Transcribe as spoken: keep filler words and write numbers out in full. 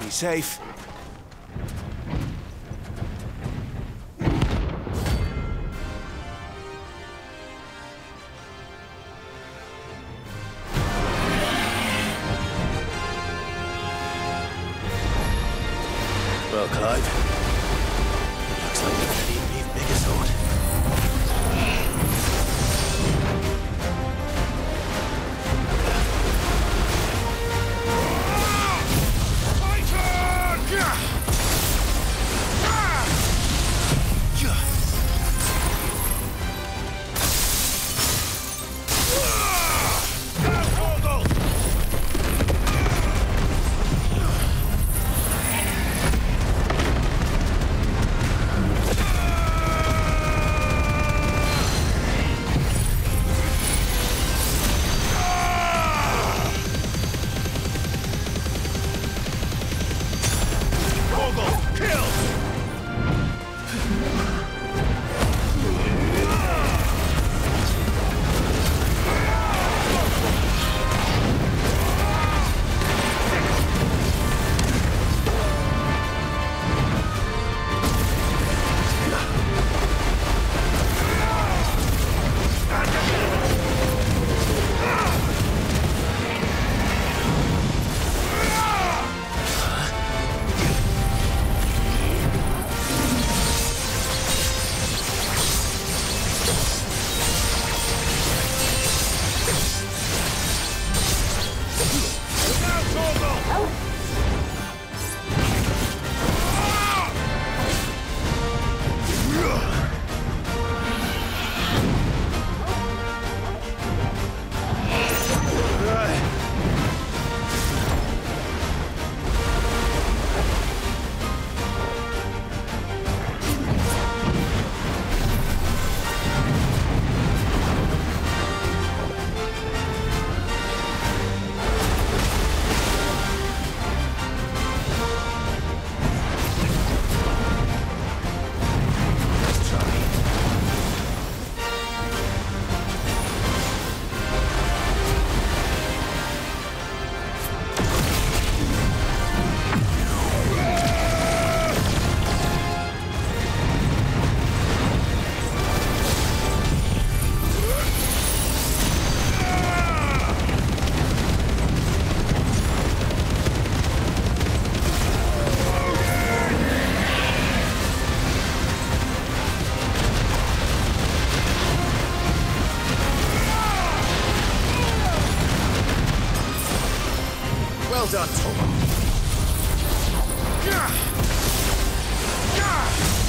Be safe. Well, Clive, looks like we're gonna need an even bigger sword. Well done, Toba. Yeah. Yeah.